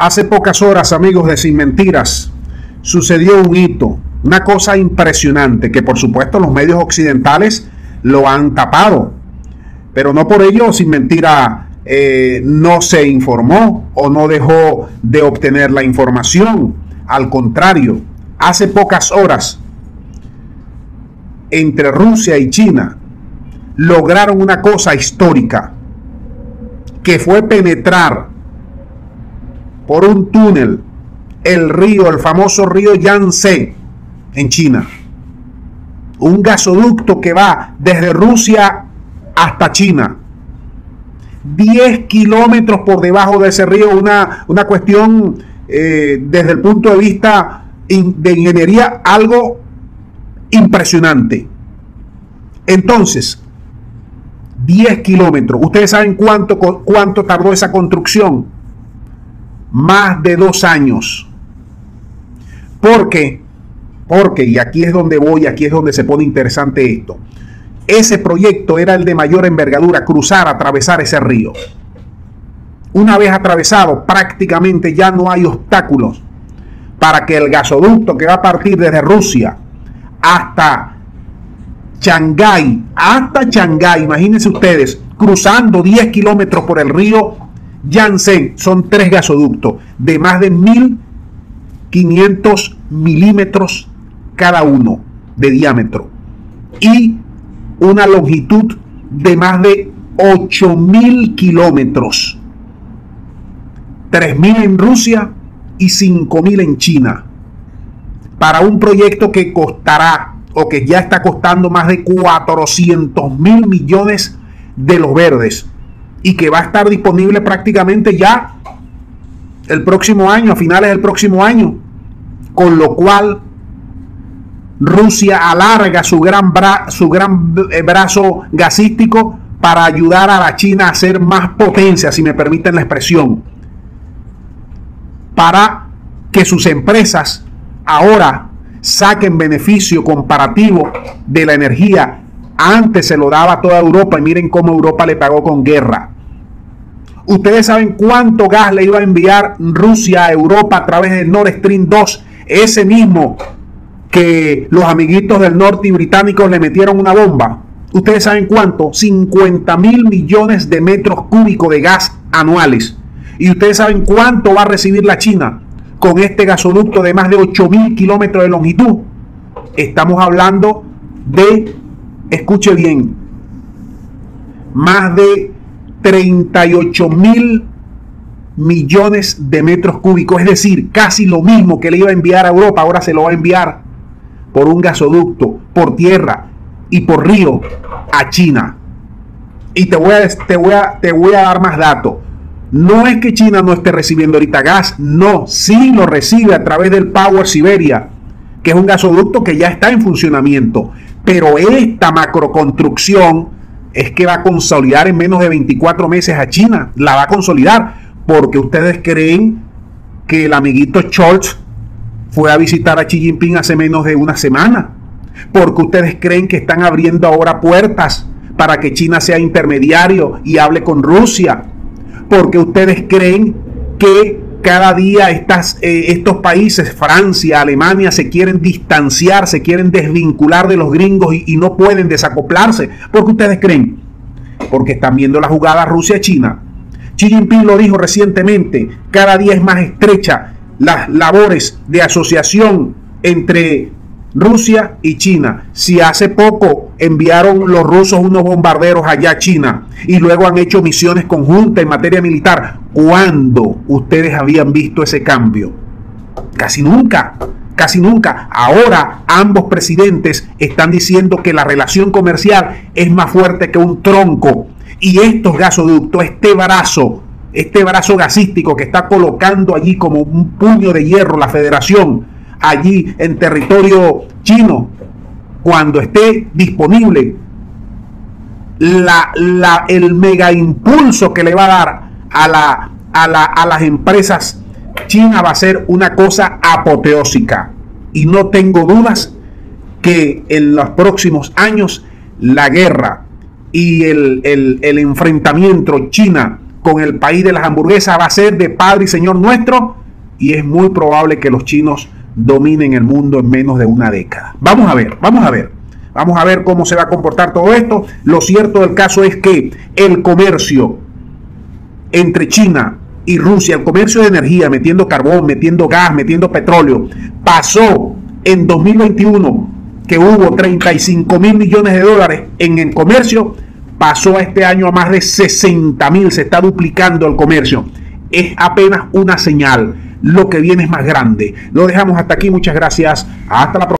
Hace pocas horas, amigos de Sin Mentiras, sucedió un hito, una cosa impresionante que por supuesto los medios occidentales lo han tapado, pero no por ello Sin Mentiras no se informó o no dejó de obtener la información. Al contrario, hace pocas horas entre Rusia y China lograron una cosa histórica, que fue penetrar por un túnel el río, el famoso río Yangtze en China, un gasoducto que va desde Rusia hasta China, 10 kilómetros por debajo de ese río, una cuestión desde el punto de vista de ingeniería algo impresionante. Entonces, 10 kilómetros, ustedes saben cuánto tardó esa construcción, más de 2 años, porque, y aquí es donde voy, aquí es donde se pone interesante esto, ese proyecto era el de mayor envergadura, cruzar, atravesar ese río. Una vez atravesado, prácticamente ya no hay obstáculos para que el gasoducto que va a partir desde Rusia hasta Shanghái, imagínense ustedes, cruzando 10 kilómetros por el río Yangtze, son 3 gasoductos de más de 1500 milímetros cada uno de diámetro y una longitud de más de 8000 kilómetros, 3000 en Rusia y 5000 en China, para un proyecto que costará o que ya está costando más de 400.000 millones de los verdes y que va a estar disponible prácticamente ya el próximo año, a finales del próximo año, con lo cual Rusia alarga su gran brazo gasístico para ayudar a la China a ser más potencia, si me permiten la expresión, para que sus empresas ahora saquen beneficio comparativo de la energía. Antes se lo daba a toda Europa y miren cómo Europa le pagó con guerra. Ustedes saben cuánto gas le iba a enviar Rusia a Europa a través del Nord Stream 2, ese mismo que los amiguitos del norte y británicos le metieron una bomba. Ustedes saben cuánto, 50.000 millones de metros cúbicos de gas anuales. Y ustedes saben cuánto va a recibir la China con este gasoducto de más de 8000 kilómetros de longitud. Estamos hablando de, escuche bien, más de 38.000 millones de metros cúbicos. Es decir, casi lo mismo que le iba a enviar a Europa, ahora se lo va a enviar por un gasoducto, por tierra y por río a China. Y te voy a dar más datos. No es que China no esté recibiendo ahorita gas, no, sí lo recibe a través del Power Siberia, que es un gasoducto que ya está en funcionamiento, pero esta macroconstrucción es que va a consolidar en menos de 24 meses a China, la va a consolidar, porque ustedes creen que el amiguito Scholz fue a visitar a Xi Jinping hace menos de una semana, porque ustedes creen que están abriendo ahora puertas para que China sea intermediario y hable con Rusia, porque ustedes creen que cada día estos países, Francia, Alemania, se quieren distanciar, se quieren desvincular de los gringos y no pueden desacoplarse. Porque ustedes creen, porque están viendo la jugada Rusia-China. Xi Jinping lo dijo recientemente, cada día es más estrecha las labores de asociación entre Rusia y China. Si hace poco enviaron los rusos unos bombarderos allá a China y luego han hecho misiones conjuntas en materia militar, ¿cuándo ustedes habían visto ese cambio? Casi nunca, casi nunca. Ahora ambos presidentes están diciendo que la relación comercial es más fuerte que un tronco y estos gasoductos, este brazo gasístico que está colocando allí como un puño de hierro la Federación, allí en territorio chino, cuando esté disponible, el mega impulso que le va a dar a las empresas chinas va a ser una cosa apoteósica. Y no tengo dudas que en los próximos años la guerra y el enfrentamiento China con el país de las hamburguesas, va a ser de Padre y Señor nuestro, y es muy probable que los chinos dominen el mundo en menos de una década. Vamos a ver, vamos a ver cómo se va a comportar todo esto. Lo cierto del caso es que el comercio entre China y Rusia, el comercio de energía, metiendo carbón, metiendo gas, metiendo petróleo, pasó en 2021, que hubo 35.000 millones de dólares en el comercio, pasó a este año a más de 60.000, se está duplicando el comercio. Es apenas una señal, lo que viene es más grande. Lo dejamos hasta aquí, muchas gracias, hasta la próxima.